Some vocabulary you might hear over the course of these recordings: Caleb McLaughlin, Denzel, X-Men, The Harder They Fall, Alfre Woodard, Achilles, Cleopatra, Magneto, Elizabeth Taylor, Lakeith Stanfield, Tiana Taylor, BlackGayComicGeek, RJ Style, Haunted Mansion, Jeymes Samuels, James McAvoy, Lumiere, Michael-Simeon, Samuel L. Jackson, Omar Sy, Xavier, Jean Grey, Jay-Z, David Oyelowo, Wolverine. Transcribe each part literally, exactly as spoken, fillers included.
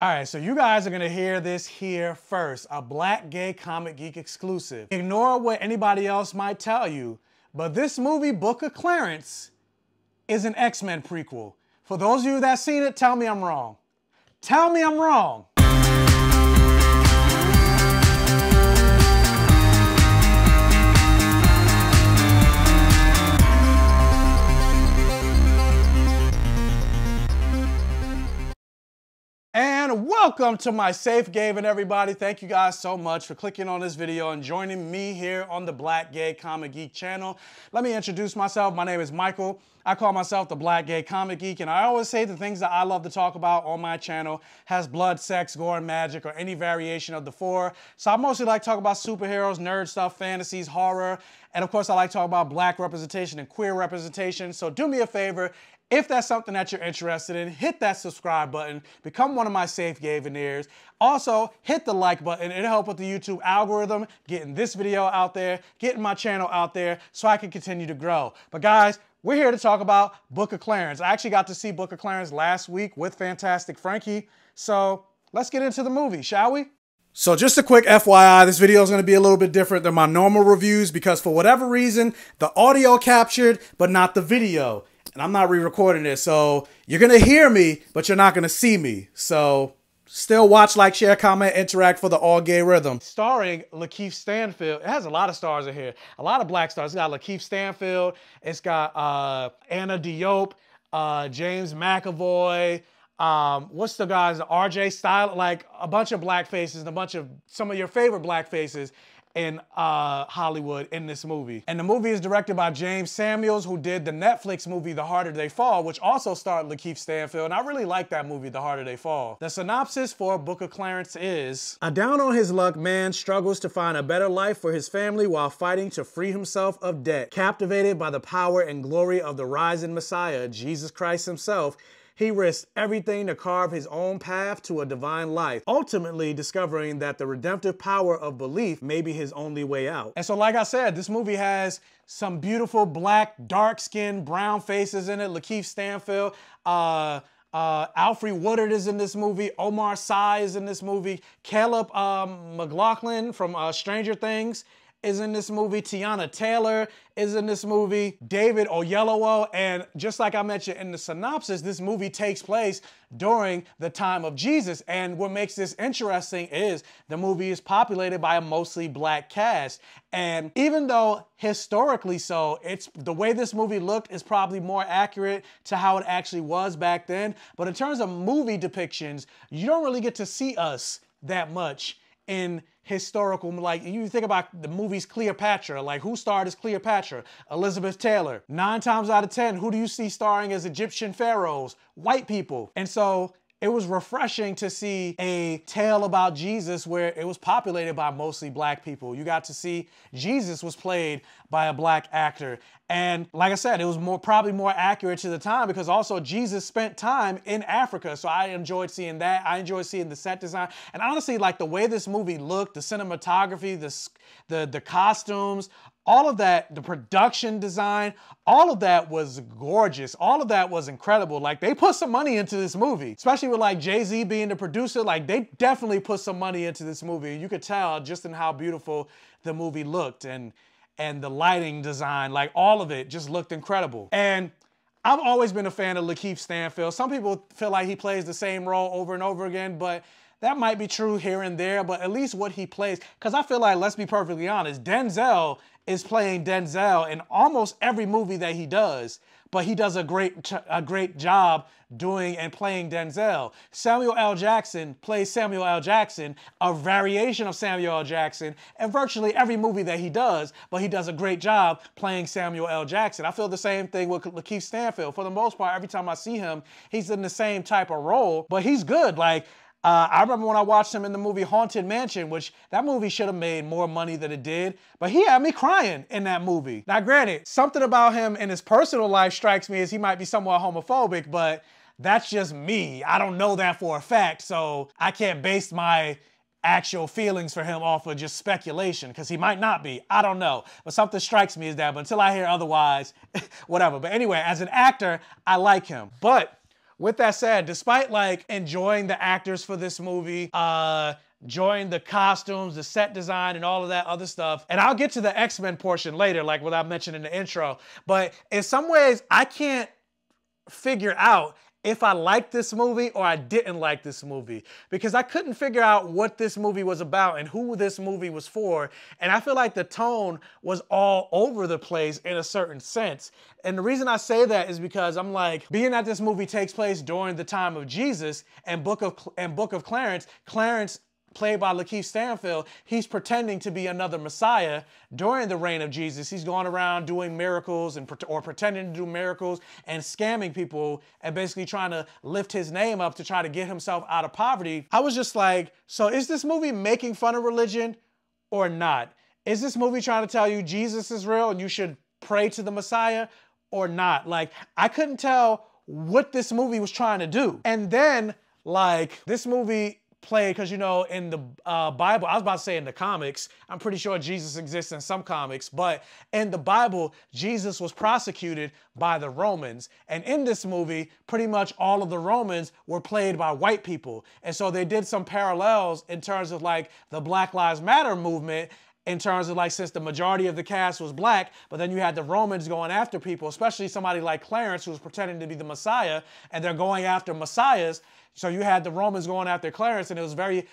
All right, so you guys are gonna hear this here first, a Black Gay Comic Geek exclusive. Ignore what anybody else might tell you, but this movie, Book of Clarence, is an X-Men prequel. For those of you that seen it, tell me I'm wrong. Tell me I'm wrong. And welcome to my safe haven, everybody. Thank you guys so much for clicking on this video and joining me here on the Black Gay Comic Geek channel. Let me introduce myself. My name is Michael. I call myself the Black Gay Comic Geek, and I always say the things that I love to talk about on my channel has blood, sex, gore, and magic, or any variation of the four. So I mostly like to talk about superheroes, nerd stuff, fantasies, horror, and of course I like to talk about black representation and queer representation. So do me a favor, if that's something that you're interested in, hit that subscribe button, become one of my safe Gaveneers. Also, hit the like button. It'll help with the YouTube algorithm, getting this video out there, getting my channel out there so I can continue to grow. But guys, we're here to talk about Book of Clarence. I actually got to see Book of Clarence last week with Fantastic Frankie. So let's get into the movie, shall we? So just a quick F Y I, this video is going to be a little bit different than my normal reviews because for whatever reason, the audio captured, but not the video. And I'm not re-recording this. So you're going to hear me, but you're not going to see me. So still watch, like, share, comment, interact for the all gay rhythm. Starring Lakeith Stanfield. It has a lot of stars in here. A lot of black stars. It's got Lakeith Stanfield. It's got uh, Anna Diop, uh, James McAvoy. Um, what's the guys? R J Style. Like a bunch of black faces and a bunch of some of your favorite black faces in uh, Hollywood in this movie. And the movie is directed by Jeymes Samuels, who did the Netflix movie, The Harder They Fall, which also starred Lakeith Stanfield. And I really like that movie, The Harder They Fall. The synopsis for Book of Clarence is, a down on his luck man struggles to find a better life for his family while fighting to free himself of debt. Captivated by the power and glory of the rising Messiah, Jesus Christ himself, he risks everything to carve his own path to a divine life, ultimately discovering that the redemptive power of belief may be his only way out. And so, like I said, this movie has some beautiful black, dark-skinned, brown faces in it. Lakeith Stanfield, uh, uh, Alfre Woodard is in this movie. Omar Sy is in this movie. Caleb um, McLaughlin from uh, Stranger Things is in this movie. Tiana Taylor is in this movie. David Oyelowo, and just like I mentioned in the synopsis, this movie takes place during the time of Jesus. And what makes this interesting is the movie is populated by a mostly black cast. And even though historically so, it's the way this movie looked is probably more accurate to how it actually was back then. But in terms of movie depictions, you don't really get to see us that much in historical, like you think about the movies Cleopatra, like who starred as Cleopatra? Elizabeth Taylor. Nine times out of ten, who do you see starring as Egyptian pharaohs? White people. And so it was refreshing to see a tale about Jesus where it was populated by mostly black people. You got to see Jesus was played by a black actor. And like I said, it was more probably more accurate to the time because also Jesus spent time in Africa. So I enjoyed seeing that. I enjoyed seeing the set design. And honestly, like the way this movie looked, the cinematography, the, the, the costumes, all of that, the production design, all of that was gorgeous. All of that was incredible. Like they put some money into this movie, especially with like Jay-Z being the producer. Like they definitely put some money into this movie. You could tell just in how beautiful the movie looked. And and the lighting design, like all of it just looked incredible. And I've always been a fan of Lakeith Stanfield. Some people feel like he plays the same role over and over again, but that might be true here and there, but at least what he plays, because I feel like, let's be perfectly honest, Denzel is playing Denzel in almost every movie that he does, but he does a great, a great job doing and playing Denzel. Samuel L. Jackson plays Samuel L. Jackson, a variation of Samuel L. Jackson, in virtually every movie that he does, but he does a great job playing Samuel L. Jackson. I feel the same thing with Lakeith Stanfield. For the most part, every time I see him, he's in the same type of role, but he's good. Like, Uh, I remember when I watched him in the movie Haunted Mansion, which that movie should have made more money than it did, but he had me crying in that movie. Now granted, something about him in his personal life strikes me as he might be somewhat homophobic, but that's just me. I don't know that for a fact, so I can't base my actual feelings for him off of just speculation, because he might not be. I don't know. But something strikes me as that, but until I hear otherwise, whatever. But anyway, as an actor, I like him. But with that said, despite like enjoying the actors for this movie, uh, enjoying the costumes, the set design, and all of that other stuff, and I'll get to the X-Men portion later, like what I mentioned in the intro, but in some ways, I can't figure out if I liked this movie or I didn't like this movie, because I couldn't figure out what this movie was about and who this movie was for. And I feel like the tone was all over the place in a certain sense. And the reason I say that is because I'm like, being that this movie takes place during the time of Jesus and Book of, and Book of Clarence, Clarence played by Lakeith Stanfield, he's pretending to be another Messiah during the reign of Jesus. He's going around doing miracles and or pretending to do miracles and scamming people and basically trying to lift his name up to try to get himself out of poverty. I was just like, so is this movie making fun of religion or not? Is this movie trying to tell you Jesus is real and you should pray to the Messiah or not? Like, I couldn't tell what this movie was trying to do. And then, like, this movie played, because, you know, in the uh, Bible, I was about to say in the comics, I'm pretty sure Jesus exists in some comics, but in the Bible, Jesus was prosecuted by the Romans. And in this movie, pretty much all of the Romans were played by white people. And so they did some parallels in terms of like the Black Lives Matter movement, in terms of like, since the majority of the cast was black, but then you had the Romans going after people, especially somebody like Clarence, who was pretending to be the Messiah, and they're going after messiahs. So you had the Romans going after Clarence, and it was very,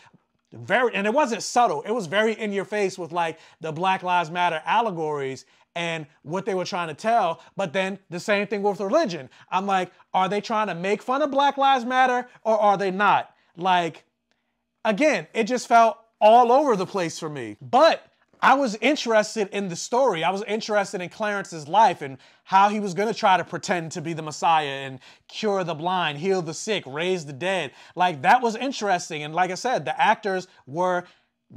very, and it wasn't subtle. It was very in your face with like the Black Lives Matter allegories and what they were trying to tell. But then the same thing with religion. I'm like, are they trying to make fun of Black Lives Matter or are they not? Like, again, it just felt all over the place for me. But I was interested in the story. I was interested in Clarence's life and how he was going to try to pretend to be the Messiah and cure the blind, heal the sick, raise the dead. Like, that was interesting. And like I said, the actors were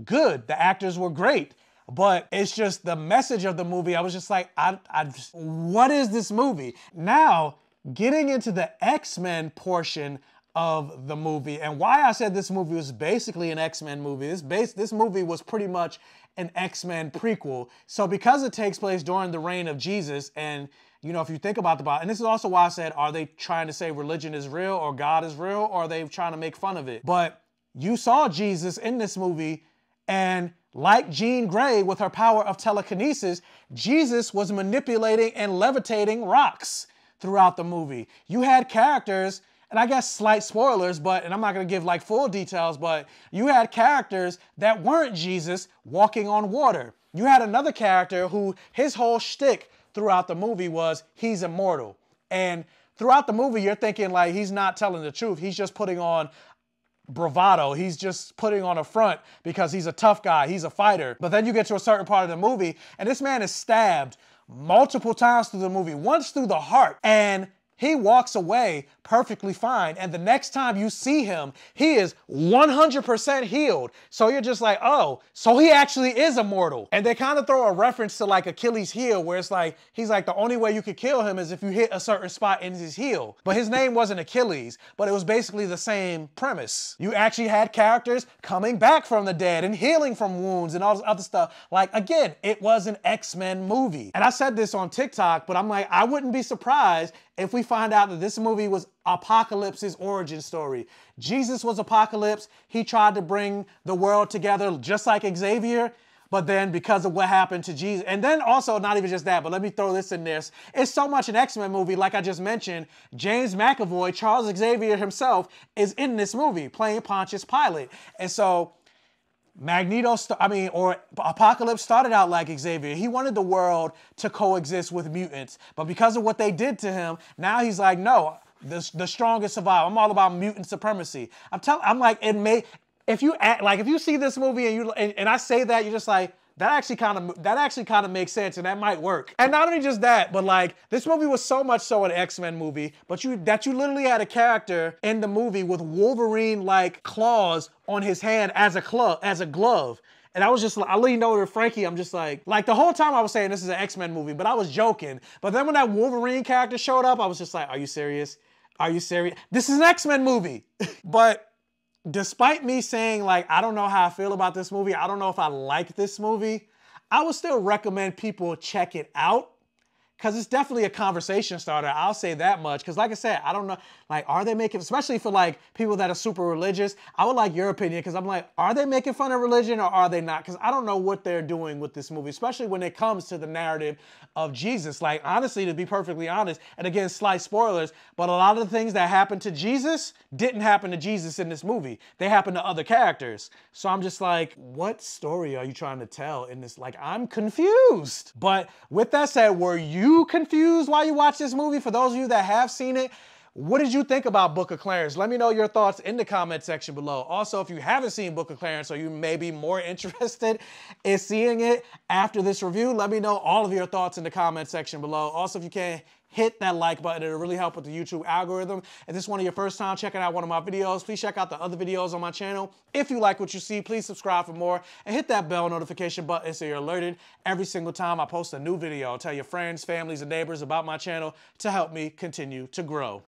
good. The actors were great. But it's just the message of the movie. I was just like, I, I just, what is this movie? Now, getting into the X-Men portion of the movie, and why I said this movie was basically an X-Men movie. This base, this movie was pretty much an X-Men prequel. So because it takes place during the reign of Jesus, and you know, if you think about the Bible, and this is also why I said, are they trying to say religion is real or God is real, or are they trying to make fun of it? But you saw Jesus in this movie, and like Jean Grey with her power of telekinesis, Jesus was manipulating and levitating rocks throughout the movie. You had characters, and I guess slight spoilers, but, and I'm not gonna give like full details, but you had characters that weren't Jesus walking on water. You had another character who, his whole shtick throughout the movie was he's immortal. And throughout the movie, you're thinking like, he's not telling the truth. He's just putting on bravado. He's just putting on a front because he's a tough guy, he's a fighter. But then you get to a certain part of the movie and this man is stabbed multiple times through the movie, once through the heart, and he walks away perfectly fine. And the next time you see him, he is one hundred percent healed. So you're just like, oh, so he actually is immortal. And they kind of throw a reference to like Achilles' heel, where it's like, he's like, the only way you could kill him is if you hit a certain spot in his heel. But his name wasn't Achilles, but it was basically the same premise. You actually had characters coming back from the dead and healing from wounds and all this other stuff. Like, again, it was an X-Men movie. And I said this on TikTok, but I'm like, I wouldn't be surprised if we find out that this movie was Apocalypse's origin story. Jesus was Apocalypse. He tried to bring the world together just like Xavier, but then because of what happened to Jesus, and then also not even just that, but let me throw this in there. It's so much an X-Men movie, like I just mentioned, James McAvoy, Charles Xavier himself, is in this movie playing Pontius Pilate. And so Magneto, I mean, or Apocalypse started out like Xavier. He wanted the world to coexist with mutants, but because of what they did to him, now he's like, no, the, the strongest survive. I'm all about mutant supremacy. I'm telling, I'm like, it may, if you act, like, if you see this movie and you, and, and I say that, you're just like, that actually kind of, that actually kind of makes sense and that might work. And not only just that, but like, this movie was so much so an X-Men movie, but you, that you literally had a character in the movie with Wolverine-like claws on his hand as a club, as a glove. And I was just like, I leaned over to Frankie, I'm just like, like the whole time I was saying this is an X-Men movie, but I was joking. But then when that Wolverine character showed up, I was just like, are you serious? Are you serious? This is an X-Men movie. But despite me saying, like, I don't know how I feel about this movie, I don't know if I like this movie, I would still recommend people check it out. Because it's definitely a conversation starter. I'll say that much. Because like I said, I don't know, like, are they making, especially for like people that are super religious, I would like your opinion, because I'm like, are they making fun of religion or are they not? Because I don't know what they're doing with this movie, especially when it comes to the narrative of Jesus. Like, honestly, to be perfectly honest, and again, slight spoilers, but a lot of the things that happened to Jesus didn't happen to Jesus in this movie. They happened to other characters. So I'm just like, what story are you trying to tell in this? Like, I'm confused. But with that said, were you You confused while you watch this movie? For those of you that have seen it, what did you think about Book of Clarence? Let me know your thoughts in the comment section below. Also, if you haven't seen Book of Clarence, or you may be more interested in seeing it after this review, let me know all of your thoughts in the comment section below. Also, if you can, hit that like button. It'll really help with the YouTube algorithm. If this is one of your first time checking out one of my videos, please check out the other videos on my channel. If you like what you see, please subscribe for more and hit that bell notification button so you're alerted every single time I post a new video. Tell your friends, families, and neighbors about my channel to help me continue to grow.